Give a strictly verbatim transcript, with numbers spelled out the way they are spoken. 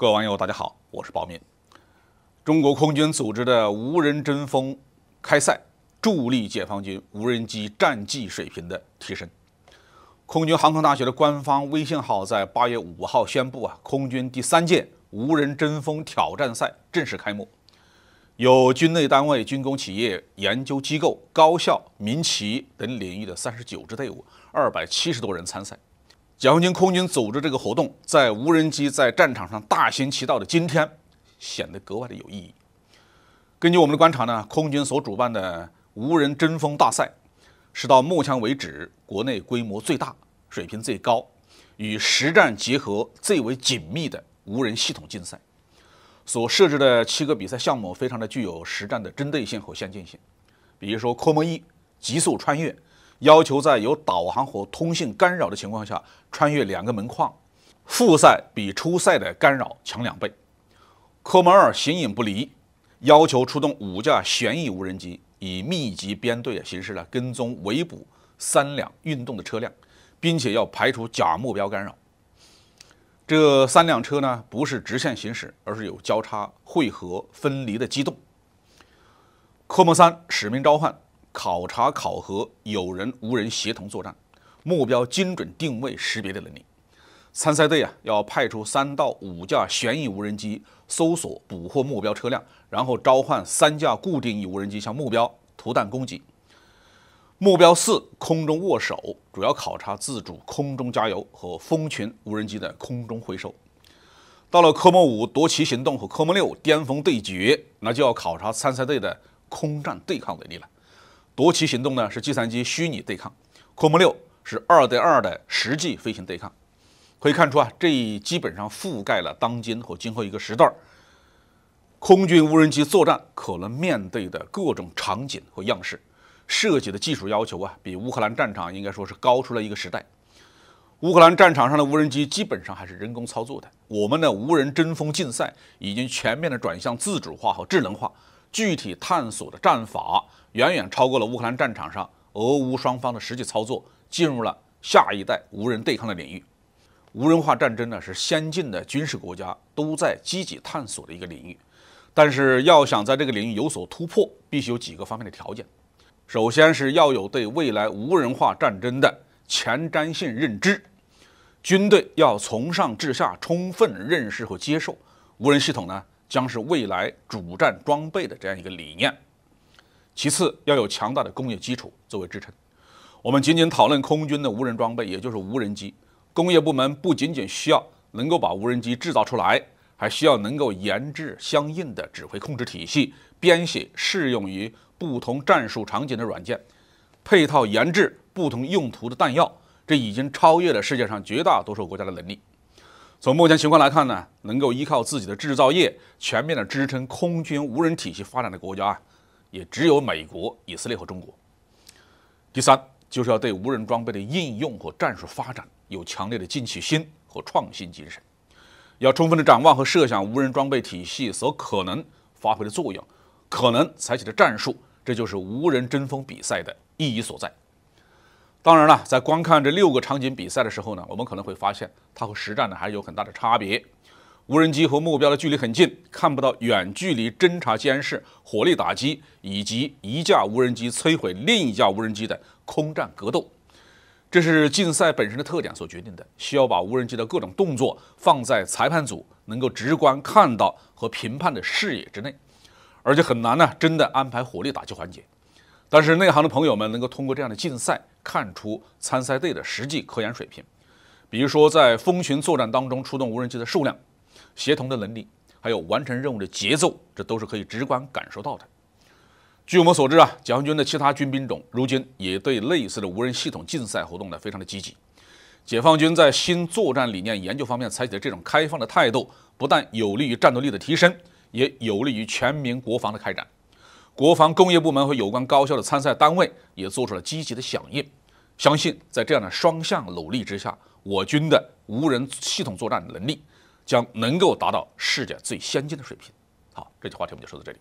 各位网友，大家好，我是鲍民。中国空军组织的无人针锋开赛，助力解放军无人机战绩水平的提升。空军航空大学的官方微信号在八月五号宣布啊，空军第三届无人针锋挑战赛正式开幕。有军内单位、军工企业、研究机构、高校、民企等领域的三十九支队伍、二百七十多人参赛。 解放军空军组织这个活动，在无人机在战场上大行其道的今天，显得格外的有意义。根据我们的观察呢，空军所主办的无人针锋大赛，是到目前为止国内规模最大、水平最高、与实战结合最为紧密的无人系统竞赛。所设置的七个比赛项目，非常的具有实战的针对性和先进性。比如说科目一，极速穿越。 要求在有导航和通信干扰的情况下穿越两个门框，复赛比初赛的干扰强两倍。科目二形影不离，要求出动五架旋翼无人机，以密集编队形式来跟踪围捕三辆运动的车辆，并且要排除假目标干扰。这三辆车呢，不是直线行驶，而是有交叉、汇合、分离的机动。科目三使命召唤。 考察考核有人无人协同作战，目标精准定位识别的能力。参赛队啊要派出三到五架旋翼无人机搜索捕获目标车辆，然后召唤三架固定翼无人机向目标投弹攻击。目标四空中握手主要考察自主空中加油和蜂群无人机的空中回收。到了科目五夺旗行动和科目六巅峰对决，那就要考察参赛队的空战对抗能力了。 夺旗行动呢是计算机虚拟对抗，科目六是二对二的实际飞行对抗。可以看出啊，这基本上覆盖了当今和今后一个时段空军无人机作战可能面对的各种场景和样式，设计的技术要求啊，比乌克兰战场应该说是高出了一个时代。乌克兰战场上的无人机基本上还是人工操作的，我们的无人针锋竞赛已经全面的转向自主化和智能化。 具体探索的战法远远超过了乌克兰战场上俄乌双方的实际操作，进入了下一代无人对抗的领域。无人化战争呢，是先进的军事国家都在积极探索的一个领域，但是要想在这个领域有所突破，必须有几个方面的条件。首先是要有对未来无人化战争的前瞻性认知，军队要从上至下充分认识和接受无人系统呢。 将是未来主战装备的这样一个理念。其次，要有强大的工业基础作为支撑。我们仅仅讨论空军的无人装备，也就是无人机，工业部门不仅仅需要能够把无人机制造出来，还需要能够研制相应的指挥控制体系，编写适用于不同战术场景的软件，配套研制不同用途的弹药。这已经超越了世界上绝大多数国家的能力。 从目前情况来看呢，能够依靠自己的制造业全面的支撑空军无人体系发展的国家啊，也只有美国、以色列和中国。第三，就是要对无人装备的应用和战术发展有强烈的进取心和创新精神，要充分的展望和设想无人装备体系所可能发挥的作用，可能采取的战术，这就是无人针锋比赛的意义所在。 当然了，在观看这六个场景比赛的时候呢，我们可能会发现它和实战呢还是有很大的差别。无人机和目标的距离很近，看不到远距离侦察监视、火力打击以及一架无人机摧毁另一架无人机的空战格斗，这是竞赛本身的特点所决定的。需要把无人机的各种动作放在裁判组能够直观看到和评判的视野之内，而且很难呢真的安排火力打击环节。 但是内行的朋友们能够通过这样的竞赛看出参赛队的实际科研水平，比如说在蜂群作战当中出动无人机的数量、协同的能力，还有完成任务的节奏，这都是可以直观感受到的。据我们所知啊，解放军的其他军兵种如今也对类似的无人系统竞赛活动呢非常的积极。解放军在新作战理念研究方面采取的这种开放的态度，不但有利于战斗力的提升，也有利于全民国防的开展。 国防工业部门和有关高校的参赛单位也做出了积极的响应，相信在这样的双向努力之下，我军的无人系统作战能力将能够达到世界最先进的水平。好，这期话题我们就说到这里。